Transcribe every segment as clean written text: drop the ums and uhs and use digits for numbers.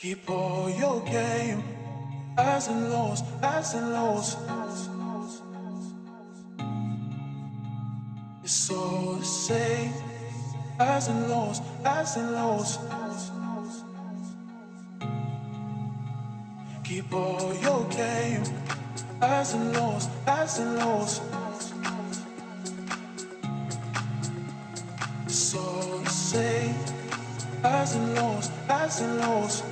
Keep all your game, highs and lows, highs and lows. It's all the same, highs and lows, highs and lows. Keep all your game, highs and lows, highs and lows. It's all the same, highs and lows, highs and lows.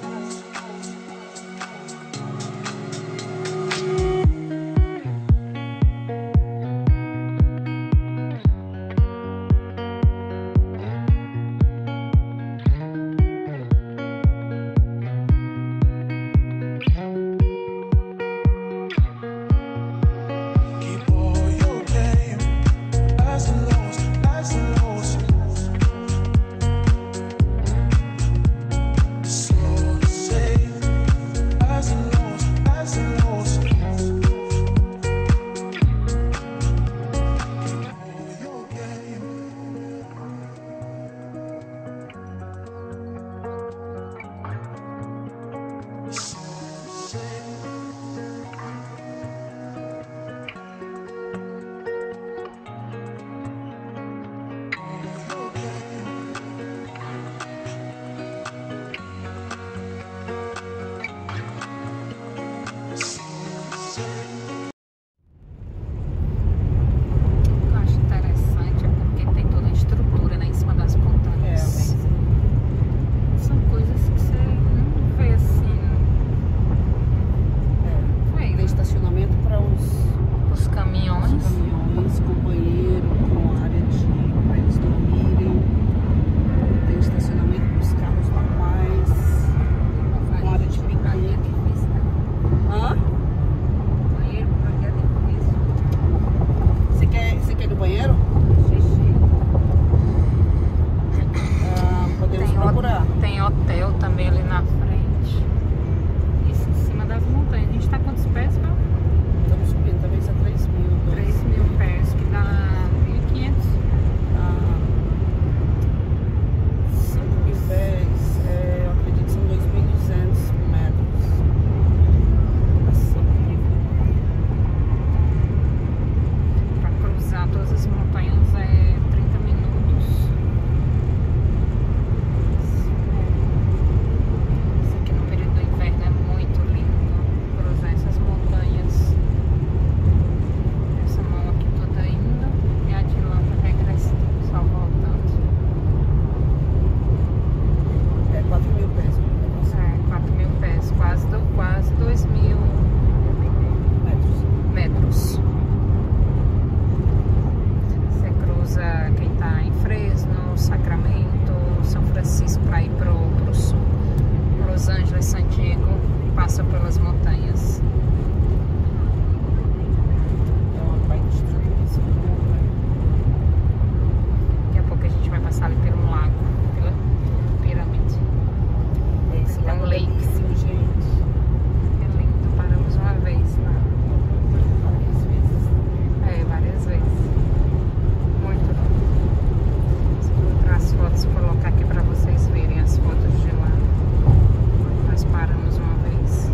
Paramos uma vez.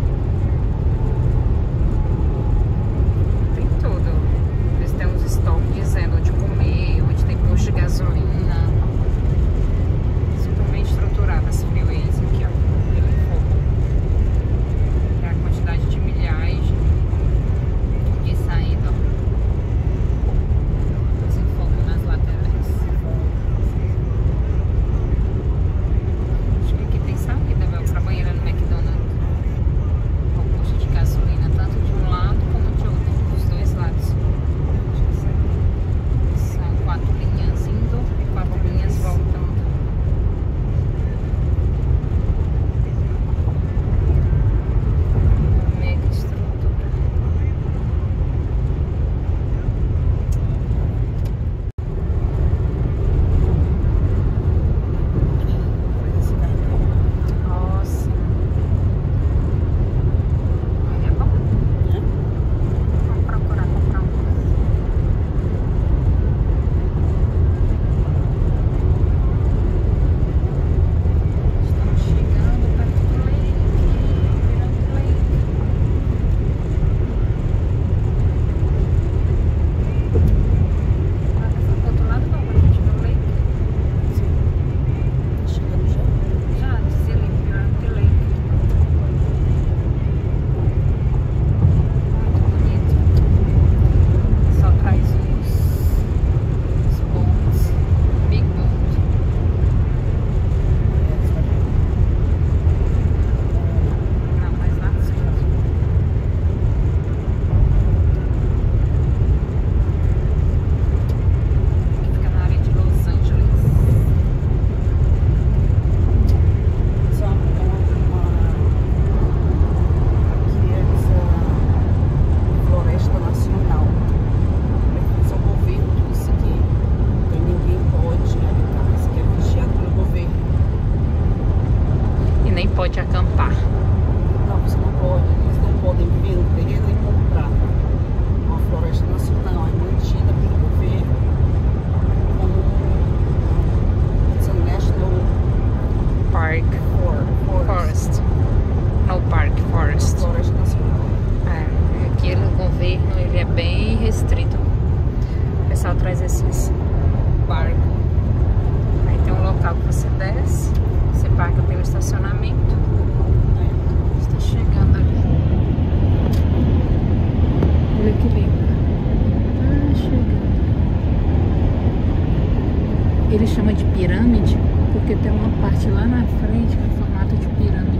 Marcos não pode, eles não podem viver no terreno e comprar. Uma floresta nacional é mantida pelo governo como um National Park Forest. Ao Park Forest. Floresta nacional. É, aqui no governo ele é bem restrito. O pessoal traz esses barcos. Aí tem um local que você desce, você paga pelo estacionamento. Está chegando ali. Olha que lindo. Ah, chegando. Ele chama de pirâmide porque tem uma parte lá na frente que é em formato de pirâmide.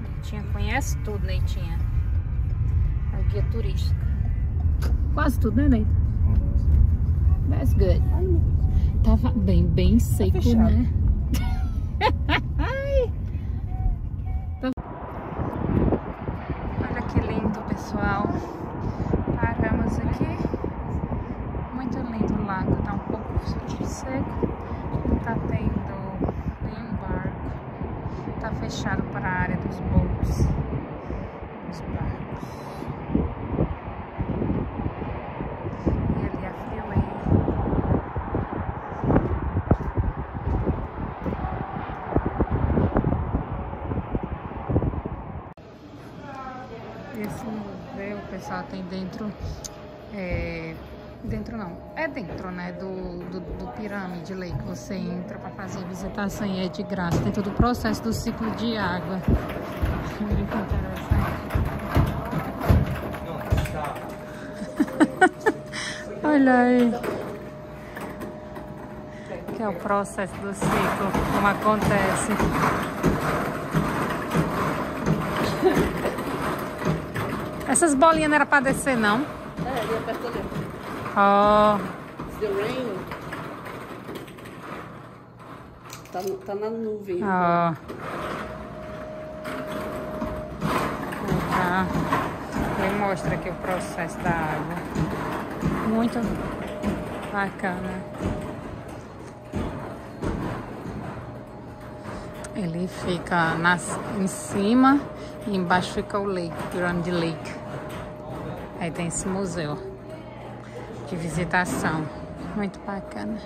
Neitinha conhece tudo, Neitinha. É o guia turística. Quase tudo, né, Neita? That's good. Tava bem seco, tá fechado, né? Olha que lindo, pessoal. Paramos aqui. Muito lindo o lago. Tá um pouco seco. Não tá tendo nenhum barco. Tá fechado para a área dos boats, dos barcos. E ali a freeway. Esse museu, o pessoal tem dentro. Dentro não, é dentro, né, do pirâmide ali, que você entra para fazer a visitação e é de graça. Tem todo o processo do ciclo de água. Muito interessante. Olha aí. Que é o processo do ciclo, como acontece. Essas bolinhas não era para descer, não? É, ali aperta ali. Oh. It's the rain. Tá na nuvem. Oh. Então. Ele mostra aqui o processo da água. Muito bacana. Ele fica em cima e embaixo fica o lake, Pirâmide Lake. Aí tem esse museu de visitação, muito bacana.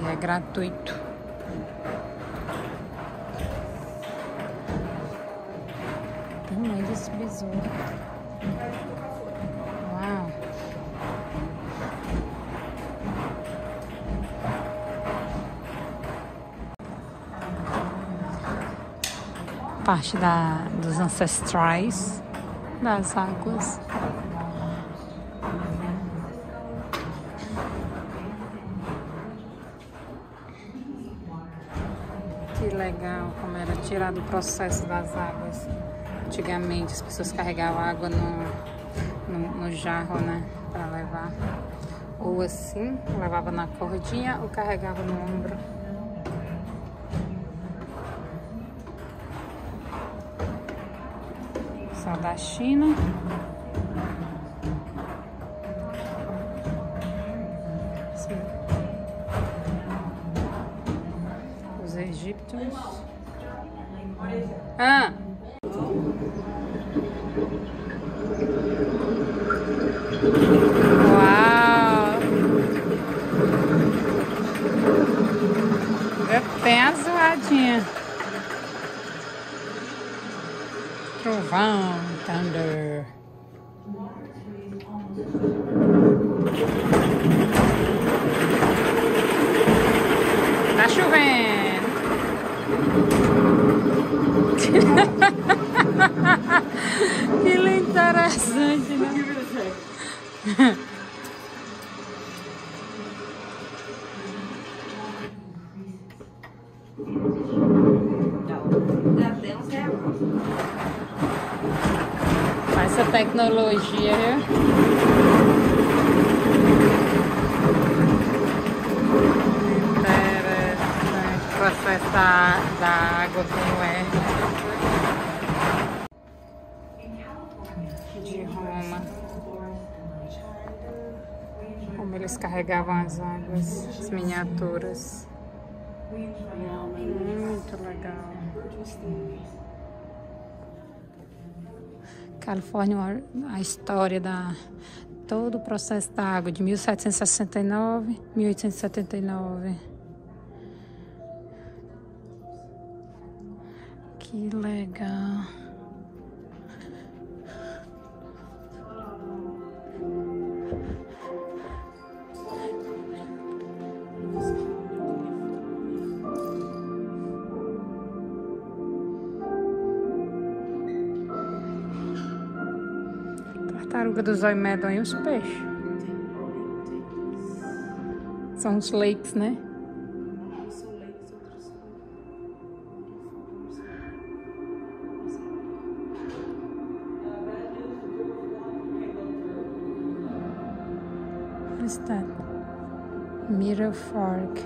E é gratuito. Tamanho desse besouro. Uau. Parte dos ancestrais das águas. Que legal como era tirado o processo das águas. Antigamente as pessoas carregavam água no jarro, né, para levar. ou assim, levava na cordinha ou carregava no ombro. Só da China. Assim. Os egípcios. Ah! Uau! Tem a zoadinha. Trovão, thunder. Tá chovendo. Que interessante, né? Essa tecnologia, né? Interessante. O processo da água como é. De Roma. Como eles carregavam as águas, as miniaturas. Muito legal. Califórnia, a história da todo o processo da água de 1769, 1879. Que legal. Tartaruga do zóio medon e os peixes. São os lakes, né? Olha está. Mirror Fork.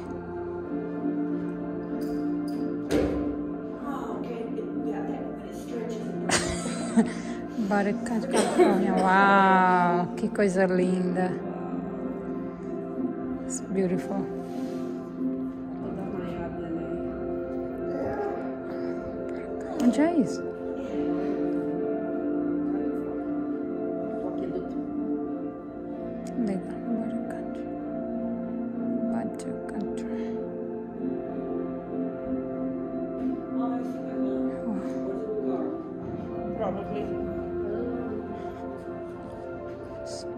Bora de California. Uau, que coisa linda. It's beautiful. Onde é isso? Legal, bora de country.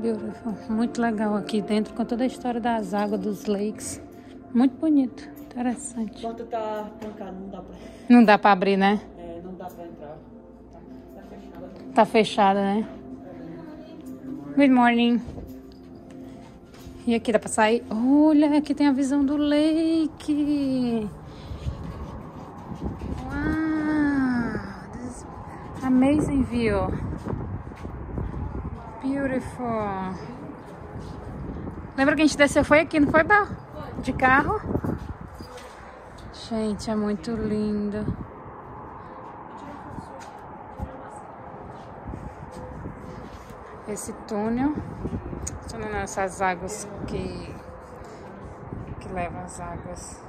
Beautiful. Muito legal aqui dentro, com toda a história das águas, dos lakes. Muito bonito, interessante. Quando tá trancado, não dá pra... Não dá pra abrir, né? É, não dá pra entrar. Tá fechada. Tá fechada, né? Good morning. E aqui dá pra sair? Olha, aqui tem a visão do lake. Wow, this amazing view. Beautiful. Lembra que a gente desceu, foi aqui, não foi, Bel? De carro. Gente, é muito lindo. Esse túnel. Essas águas que levam as águas.